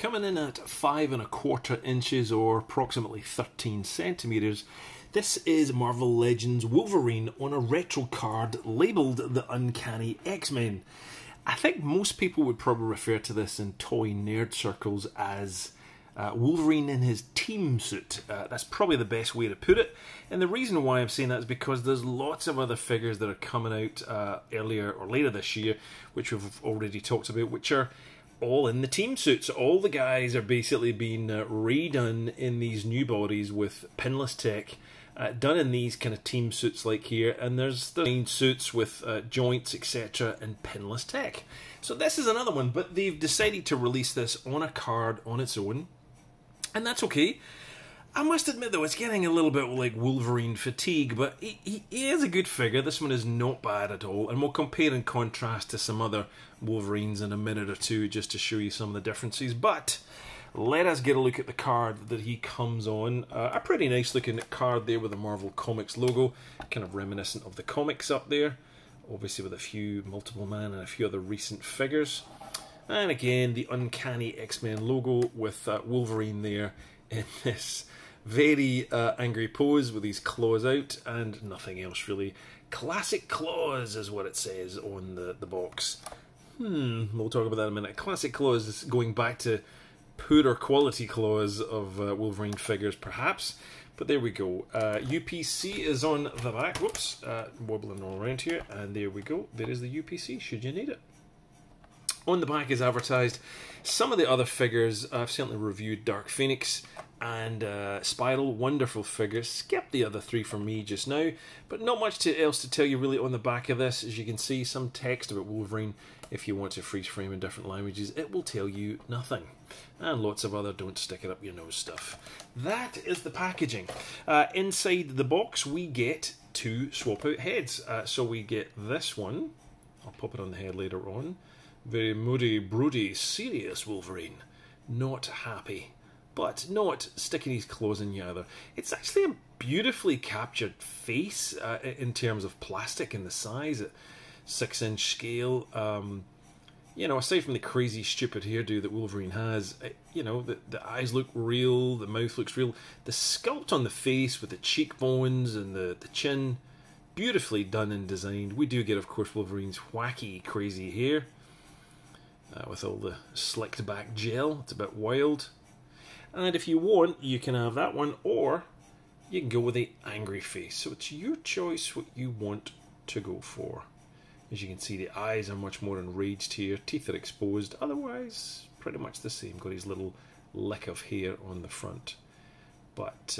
Coming in at 5¼ inches or approximately 13 centimeters, this is Marvel Legends Wolverine on a retro card labelled the Uncanny X-Men. I think most people would probably refer to this in toy nerd circles as Wolverine in his team suit. That's probably the best way to put it. And the reason why I'm saying that is because there's lots of other figures that are coming out earlier or later this year, which we've already talked about, which are all in the team suits. All the guys are basically being redone in these new bodies with pinless tech, done in these kind of team suits like here, and there's the main suits with joints, etc., and pinless tech. So this is another one, but they've decided to release this on a card on its own, and that's okay. I must admit though, it's getting a little bit like Wolverine fatigue, but he is a good figure. This one is not bad at all, and we'll compare and contrast to some other Wolverines in a minute or two just to show you some of the differences. But let us get a look at the card that he comes on. A pretty nice looking card there with the Marvel Comics logo, kind of reminiscent of the comics up there, obviously with a few Multiple Man and a few other recent figures. And again, the Uncanny X-Men logo with Wolverine there in this very angry pose with his claws out and nothing else really. Classic claws is what it says on the box. We'll talk about that in a minute. Classic claws is going back to poorer quality claws of Wolverine figures perhaps, but there we go. UPC is on the back, whoops, wobbling all around here, and there we go. There is the UPC should you need it. On the back is advertised some of the other figures. I've certainly reviewed Dark Phoenix and Spiral, wonderful figures. Skip the other three for me just now, but not much else to tell you really on the back of this. As you can see, some text about Wolverine. If you want to freeze frame in different languages, it will tell you nothing. And lots of other don't stick it up your nose stuff. That is the packaging. Inside the box we get two swap out heads. So we get this one, I'll pop it on the head later on. Very moody, broody, serious Wolverine. Not happy, but not sticking his claws in you either. It's actually a beautifully captured face in terms of plastic and the size at 6-inch scale. You know, aside from the crazy, stupid hairdo that Wolverine has, you know, the eyes look real, the mouth looks real. The sculpt on the face with the cheekbones and the chin, beautifully done and designed. We do get, of course, Wolverine's wacky, crazy hair. With all the slicked back gel, it's a bit wild. And if you want, you can have that one, or you can go with the angry face. So it's your choice what you want to go for. As you can see, the eyes are much more enraged here, teeth are exposed, otherwise pretty much the same. Got his little lick of hair on the front. But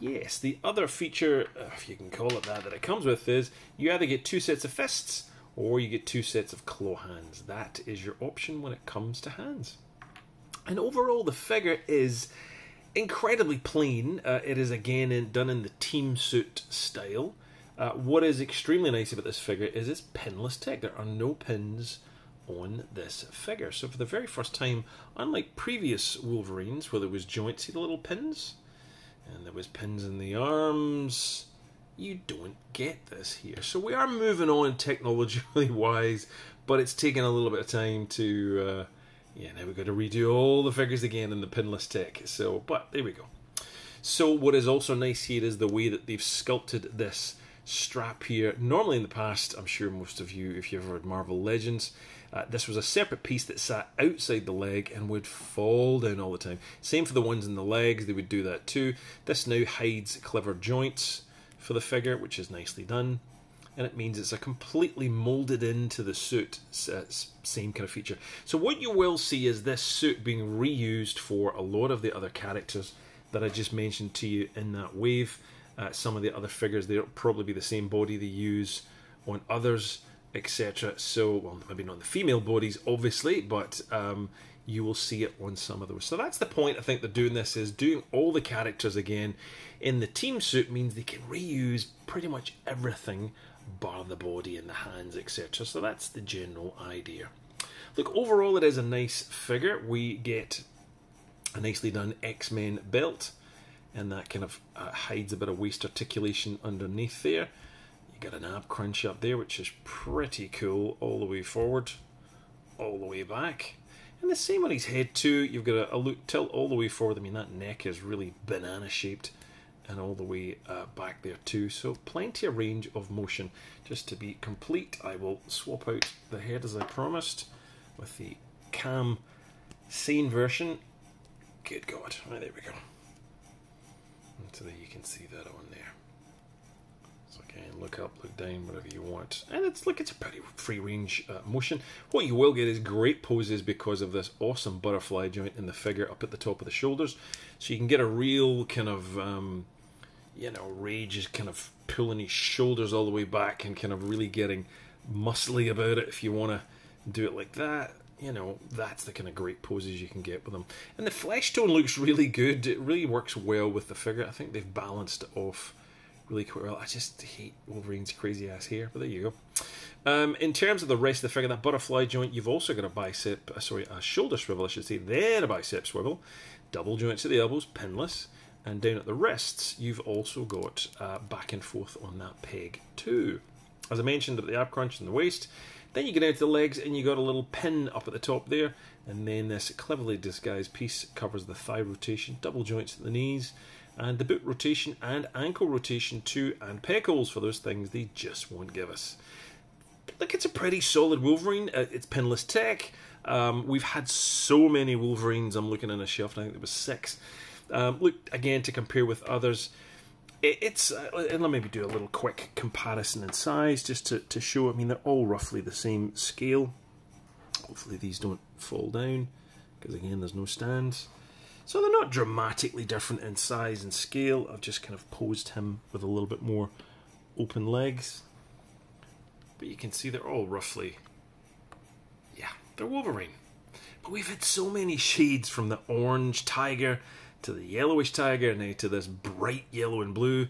yes, the other feature, if you can call it that, that it comes with is you either get two sets of fists or you get two sets of claw hands. That is your option when it comes to hands. And overall the figure is incredibly plain. It is again done in the team suit style. What is extremely nice about this figure is it's pinless tech. There are no pins on this figure. So for the very first time, unlike previous Wolverines where there was joints, see the little pins? And there was pins in the arms. You don't get this here. So we are moving on technologically wise, but it's taken a little bit of time to, yeah, now we've got to redo all the figures again in the pinless tech. So, but there we go. So what is also nice here is the way that they've sculpted this strap here. Normally in the past, I'm sure most of you, if you've heard Marvel Legends, this was a separate piece that sat outside the leg and would fall down all the time. Same for the ones in the legs, they would do that too. This now hides clever joints for the figure, which is nicely done, and it means it's a completely molded into the suit, same kind of feature. So what you will see is this suit being reused for a lot of the other characters that I just mentioned to you in that wave. Some of the other figures, they'll probably be the same body they use on others, etc. So, well, maybe not the female bodies obviously, but you will see it on some of those. So that's the point I think they're doing this, is doing all the characters again in the team suit means they can reuse pretty much everything bar the body and the hands, etc. So that's the general idea. Look, overall it is a nice figure. We get a nicely done X-Men belt, and that kind of hides a bit of waist articulation underneath there. You got an ab crunch up there, which is pretty cool, all the way forward, all the way back. And the same on his head too. You've got a look tilt all the way forward. I mean, that neck is really banana shaped, and all the way back there too. So plenty of range of motion. Just to be complete, I will swap out the head as I promised with the cam sane version. Good God, right, there we go. And so there you can see that on there. So again, look up, look down, whatever you want. And it's, look, it's a pretty free range motion. What you will get is great poses because of this awesome butterfly joint in the figure up at the top of the shoulders. So you can get a real kind of, you know, Rage is kind of pulling his shoulders all the way back and kind of really getting muscly about it if you want to do it like that. You know, that's the kind of great poses you can get with them. And the flesh tone looks really good. It really works well with the figure. I think they've balanced it off really quite well. I just hate Wolverine's crazy ass hair, but there you go. In terms of the rest of the figure, that butterfly joint, you've also got a bicep, sorry, a shoulder swivel, I should say, then a bicep swivel, double joints at the elbows, pinless, and down at the wrists, you've also got back and forth on that peg too. As I mentioned, at the ab crunch and the waist. Then you get out to the legs and you got a little pin up at the top there, and then this cleverly disguised piece covers the thigh rotation, double joints at the knees, and the boot rotation and ankle rotation too, and pec holes for those things they just won't give us. Look, it's a pretty solid Wolverine. It's pinless tech. We've had so many Wolverines. I'm looking in a shelf and I think there was 6. Look, again, to compare with others, it's, and let me maybe do a little quick comparison in size just to show, I mean, they're all roughly the same scale. Hopefully these don't fall down, because again, there's no stands. So they're not dramatically different in size and scale. I've just kind of posed him with a little bit more open legs. But you can see they're all roughly, yeah, they're Wolverine. But we've had so many shades, from the orange tiger to the yellowish tiger, now to this bright yellow and blue.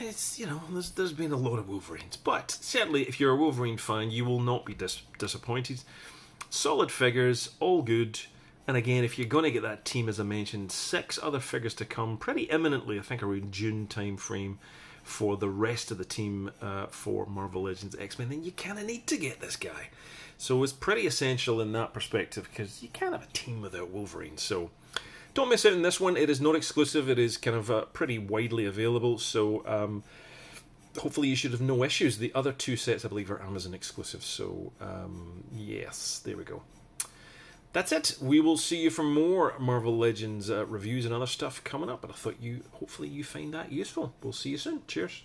It's, you know, there's been a lot of Wolverines, but certainly if you're a Wolverine fan, you will not be disappointed. Solid figures, all good. And again, if you're going to get that team, as I mentioned, 6 other figures to come pretty imminently, I think around June time frame, for the rest of the team for Marvel Legends X-Men, then you kind of need to get this guy. So it's pretty essential in that perspective, because you can't have a team without Wolverine. So don't miss out on this one. It is not exclusive. It is kind of pretty widely available, so hopefully you should have no issues. The other 2 sets, I believe, are Amazon exclusive, so yes, there we go. That's it. We will see you for more Marvel Legends reviews and other stuff coming up, and I thought hopefully you find that useful. We'll see you soon. Cheers.